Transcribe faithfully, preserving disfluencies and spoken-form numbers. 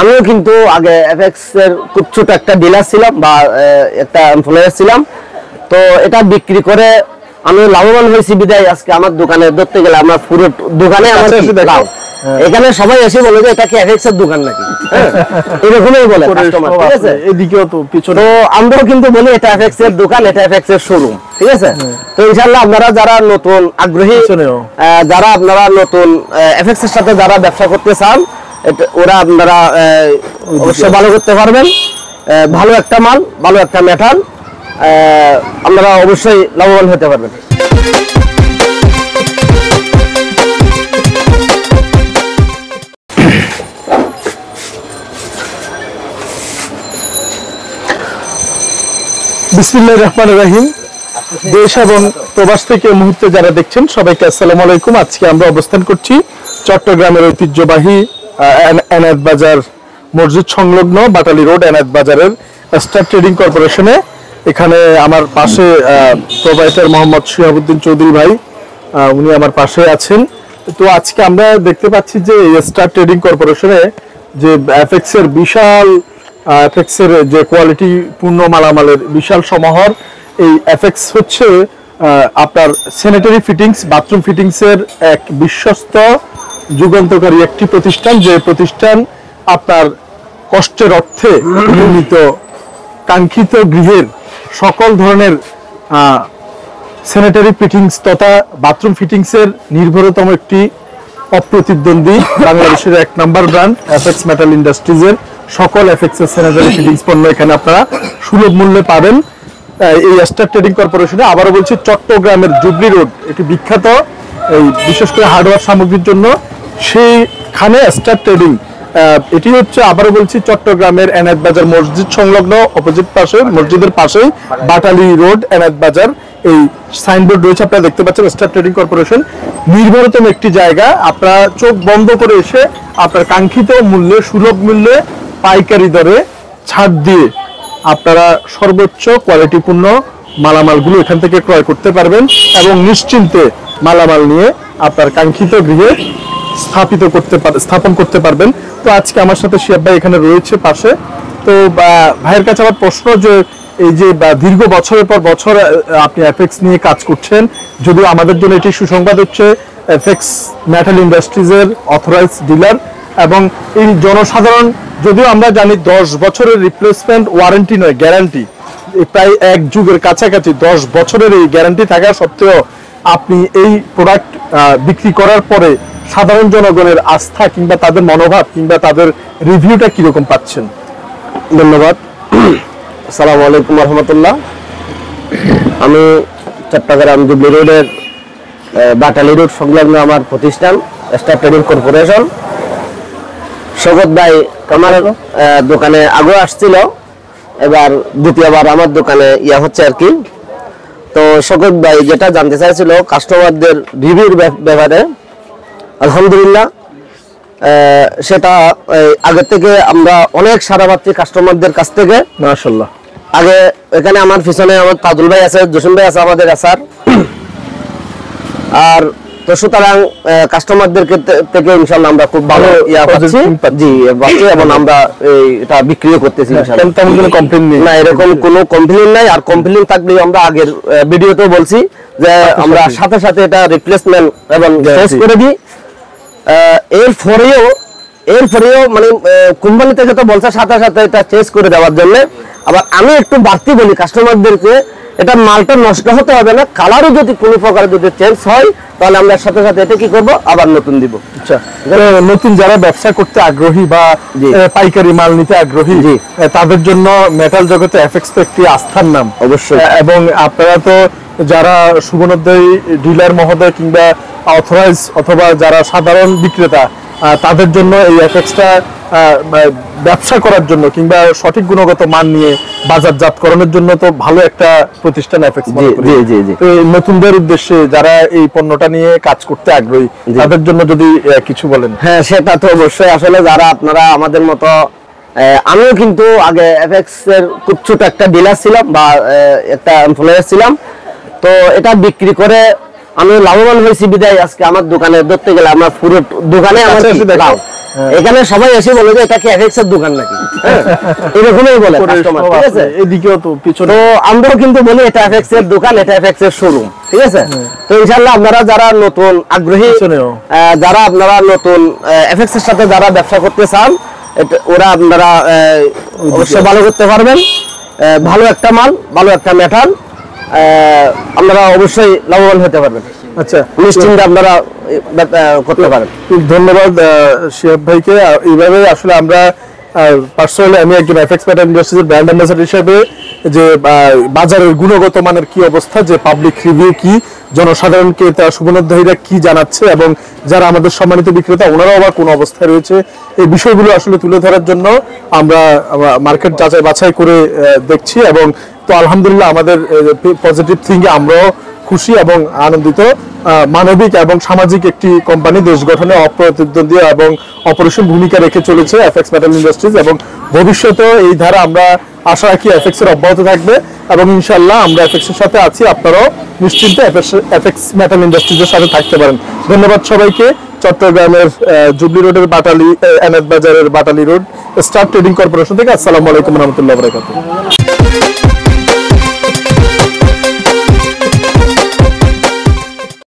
আমিও কিন্তু আগে এফএক্স এর খুব ছোট একটা ডিলার ছিলাম বা একটা এমপ্লয়ার ছিলাম, তো এটা বিক্রি করে আমি লাভবান হয়েছি বিদায় আজকে আমার দোকানে ধরতে গেলে আমার পুরো দোকানে আমাদের এখানে সবাই এসে বলে যে এটা কি এফএক্স এর দোকান নাকি, এরকমই বলে কাস্টমার, ঠিক আছে। এদিকেও তো পিছনে আমরাও কিন্তু বলি এটা এফএক্স এর দোকান, এটা এফএক্স এর শোরুম, ঠিক আছে। তো ইনশাআল্লাহ আপনারা যারা নতুন আগ্রহী, যারা আপনারা নতুন এফএক্স এর সাথে যারা ব্যবসা করতে চান, ওরা আপনারা অবশ্যই ভালো করতে পারবেন। ভালো একটা মাল, ভালো একটা মেটাল, আপনারা অবশ্যই লাভবান হতে পারবেন। বিসমিল্লাহির রহমানির রহিম। দেশ এবং প্রবাস থেকে মুহূর্তে যারা দেখছেন সবাইকে আসসালামু আলাইকুম। আজকে আমরা অবস্থান করছি চট্টগ্রামের ঐতিহ্যবাহী এনায়েত বাজার মসজিদ সংলগ্ন বাটালি রোড এনায়েত বাজারের স্টার ট্রেডিং কর্পোরেশনে। এখানে আমার পাশে প্রোভাইডার মোহাম্মদ সিয়াবুদ্দিন চৌধুরী ভাই, উনি আমার পাশে আছেন। তো আজকে আমরা দেখতে পাচ্ছি যে স্টার ট্রেডিং কর্পোরেশনে যে এফএক্স এর বিশাল এফএক্স এর যে কোয়ালিটি পূর্ণ মালামালের বিশাল সমাহার, এই এফএক্স হচ্ছে আপনার স্যানিটারি ফিটিংস, বাথরুম ফিটিংস এর এক বিশ্বস্ত যুগান্তকারী একটি প্রতিষ্ঠান, যে প্রতিষ্ঠান আপনার কষ্টের অর্থে নির্মিত কাঙ্ক্ষিত গৃহের সকল ধরনের স্যানিটারি ফিটিংস তথা বাথরুম ফিটিংসের নির্ভরতম একটি অপ্রতিদ্বন্দ্বী বাংলাদেশের এক নাম্বার ব্র্যান্ড এপেক্স মেটাল ইন্ডাস্ট্রিজের সকল এপেক্স এর স্যানিটারি ফিটিংস পণ্য এখানে আপনারা সুলভ মূল্যে পাবেন। এই স্টার ট্রেডিং কর্পোরেশনে আবারও বলছি চট্টগ্রামের জুবলি রোড একটি বিখ্যাত, এই বিশেষ করে হার্ডওয়্যার সামগ্রীর জন্য, সেইখানে স্টার ট্রেডিং। এটি হচ্ছে আবারও বলছি চট্টগ্রামের এনায়েত বাজার মসজিদ সংলগ্ন অপোজিট পাশে, মসজিদের পাশে বাটালি রোড এনায়েত বাজার, এই সাইনবোর্ড রয়েছে আপনারা দেখতে পাচ্ছেন স্টার ট্রেডিং কর্পোরেশন। নির্ভরতম একটি জায়গা, আপনারা চোখ বন্ধ করে এসে আপনার কাঙ্ক্ষিত মূল্যে, সুলভ মূল্যে, পাইকারি দরে ছাড় দিয়ে আপনারা সর্বোচ্চ কোয়ালিটিপূর্ণ মালামালগুলো এখান থেকে ক্রয় করতে পারবেন এবং নিশ্চিন্তে মালামাল নিয়ে আপনার কাঙ্ক্ষিত গৃহে স্থাপিত করতে স্থাপন করতে পারবেন। তো আজকে আমার সাথে শিয়াব ভাই এখানে রয়েছে পাশে। তো ভাইয়ের কাছে আমার প্রশ্ন, যে এই যে দীর্ঘ বছরের পর বছর আপনি এফএক্স নিয়ে কাজ করছেন, যদিও আমাদের জন্য এটি সুসংবাদ হচ্ছে এফএক্স মেটাল ইন্ডাস্ট্রিজের অথরাইজ ডিলার, এবং এই জনসাধারণ যদিও আমরা জানি দশ বছরের রিপ্লেসমেন্ট ওয়ারেন্টি নয়, গ্যারান্টি, প্রায় এক যুগের কাছাকাছি দশ বছরের এই গ্যারান্টি থাকা সত্ত্বেও আপনি এই প্রোডাক্ট বিক্রি করার পরে সাধারণ জনগণের আস্থা কিংবা তাদের মনোভাব কিংবা তাদের রিভিউটা কিরকম পাচ্ছেন? ধন্যবাদ। আসসালামু আলাইকুম রহমতুল্লাহ। আমি চট্টগ্রাম জুবলি রোডের বাটালি রোড সংলগ্ন আমার প্রতিষ্ঠান স্টার ট্রেডিং কর্পোরেশন। সৌগত ভাই আমার দোকানে আগে আসছিল, এবার দ্বিতীয়বার আমার দোকানে ইয়া হচ্ছে আর কি। তো সৌগত ভাই যেটা জানতে চাইছিল কাস্টমারদের রিভিউর ব্যাপারে, আলহামদুলিল্লাহ সেটা আগে থেকে আমরা অনেক সারা পাচ্ছি কাস্টমারদের কাছ থেকে, মাশাআল্লাহ। আগে এখানে আমার পিছনে আমার তাজুল ভাই আছে, জসিম ভাই আছে আমাদের আসার, আর তো সুতরাং কাস্টমারদের থেকে ইনশাআল্লাহ আমরা খুব ভালো ইয়া পাচ্ছি, জি পাচ্ছি, এবং আমরা এটা বিক্রিও করতেছি ইনশাআল্লাহ। তেমন কোনো কমপ্লেইন নেই, না এরকম কোনো কমপ্লেইন নাই। আর কমপ্লেইন থাকলে আমরা আগের ভিডিওতেও বলছি যে আমরা সাথে সাথে এটা রিপ্লেসমেন্ট এবং চেঞ্জ করে দিই। এরপরেও এরপরেও মানে কোম্পানি থেকে তো বলছে সাথে সাথে এটা চেঞ্জ করে দেওয়ার জন্য। আবার আমি একটু বাড়তি বলি কাস্টমারদেরকে, এটা মালটা নষ্ট হতে হবে না, কালারও যদি কোনো প্রকার যদি চেঞ্জ হয় তাহলে আমরা সাথে সাথে এটা কি করব, আবার নতুন দিব। আচ্ছা, নতুন যারা ব্যবসা করতে আগ্রহী বা পাইকারি মাল নিতে আগ্রহী তাদের জন্য মেটাল জগতে এফএক্স তো একটি আস্থার নাম অবশ্যই, এবং আপনারা তো যারা সুবর্ণোদয় ডিলার মহোদয় কিংবা অথরাইজ অথবা যারা সাধারণ বিক্রেতা তাদের জন্য এই এফএক্সটা ব্যবসা করার জন্য কিংবা সঠিক গুণগত মান নিয়ে বাজারজাতকরণের জন্য তো ভালো একটা প্রতিষ্ঠান এফএক্স। তো নতুনদের উদ্দেশ্যে যারা এই পণ্যটা নিয়ে কাজ করতে আগ্রহী তাদের জন্য যদি কিছু বলেন। হ্যাঁ, সেটা তো অবশ্যই। আসলে যারা আপনারা আমাদের মতো, আমিও কিন্তু আগে এফএক্স এর খুব ছোট একটা ডিলার ছিলাম বা একটা এমপ্লয়ার ছিলাম, তো এটা বিক্রি করে আমি লাভবান হয়েছি বিদায় আজকে আমার দোকানে ধরতে গেলে আমার পুরো দোকানে এখানে সবাই এসে বলে যে এটা কি এফএক্স এর দোকান নাকি, এরকমই বলে কাস্টমার। ঠিক আছে, এদিকেও তো পিছনে আমরাও কিন্তু বলি এটা এফএক্স এর দোকান, এটা এফএক্স এর শোরুম। ঠিক আছে, তো ইনশাআল্লাহ আপনারা যারা নতুন আগ্রহী, যারা আপনারা নতুন এফএক্স এর সাথে যারা ব্যবসা করতে চান, ওরা আপনারা অবশ্যই ভালো করতে পারবেন। ভালো একটা মাল, ভালো একটা মেটাল, আপনারা অবশ্যই লাভবান হতে পারবেন। আচ্ছা, নিশ্চিন্তে আপনারা করতে পারেন। খুব ধন্যবাদ শিহাব ভাইকে। এইভাবে আসলে আমরা পার্সোনালি আমি একজন এফএক্স মেটাল ইন্ডাস্ট্রিজের ব্র্যান্ড অ্যাম্বাসেডর হিসেবে যে বাজারের গুণগত মানের কি অবস্থা, যে পাবলিক রিভিউ কি, জনসাধারণকে তার সুবর্ণাধ্যায়ীরা কি জানাচ্ছে এবং যারা আমাদের সম্মানিত বিক্রেতা ওনারাও আবার কোন অবস্থায় রয়েছে, এই বিষয়গুলো আসলে তুলে ধরার জন্য আমরা মার্কেট যাচাই বাছাই করে দেখছি। এবং তো আলহামদুলিল্লাহ আমাদের পজিটিভ থিঙ্কে আমরাও খুশি এবং আনন্দিত। মানবিক এবং সামাজিক একটি কোম্পানি দেশ গঠনে অপ্রতিদ্বন্দ্বী এবং অপরিসীম ভূমিকা রেখে চলেছে এফএক্স মেটাল ইন্ডাস্ট্রিজ, এবং ভবিষ্যতে এই ধারা আমরা আশা রাখি এফএক্স এর অব্যাহত থাকবে। এবং ইনশাআল্লাহ আমরা এফএক্স এর সাথে আছি, আপনারাও নিশ্চিন্তে এফএক্স মেটাল ইন্ডাস্ট্রিজের সাথে থাকতে পারেন। ধন্যবাদ সবাইকে। চট্টগ্রামের জুবলি রোডের বাটালি, এনাদ বাজারের Batali road, star trading corporation থেকে। আসসালামু আলাইকুম ওয়া রাহমাতুল্লাহি ওয়া বারাকাতুহু।